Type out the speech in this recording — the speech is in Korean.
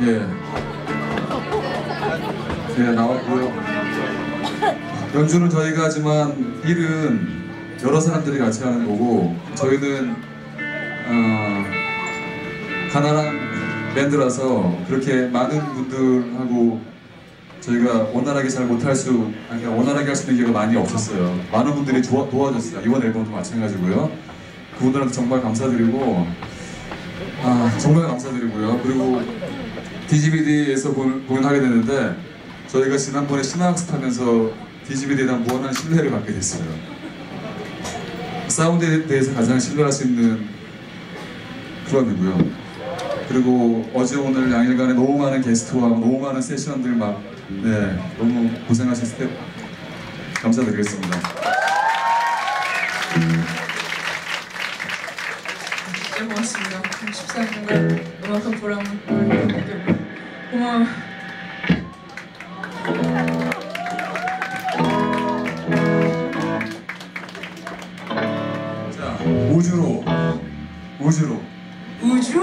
예, 제가 나왔고요. 연주는 저희가 하지만 일은 여러 사람들이 같이 하는 거고, 저희는 가난한 밴드라서 그렇게 많은 분들하고 저희가 원활하게 잘 못할 수, 아니 원활하게 할 수 있는 기회가 많이 없었어요. 많은 분들이 도와줬어요. 이번 앨범도 마찬가지고요. 그분들한테 정말 감사드리고, 정말 감사드리고요. 그리고 DGBD에서 공연하게 됐는데, 저희가 지난번에 신화학습 하면서 DGBD에 대한 무한한 신뢰를 갖게 됐어요. 사운드에 대해서 가장 신뢰할 수 있는 클럽이고요. 그리고 어제 오늘 양일간에 너무 많은 게스트와 너무 많은 세션들 막, 네, 너무 고생하신 스태프 감사드리겠습니다. 네, 고맙습니다. 14년간 음악과 보람을 고마워. 자, 우주로. 우주?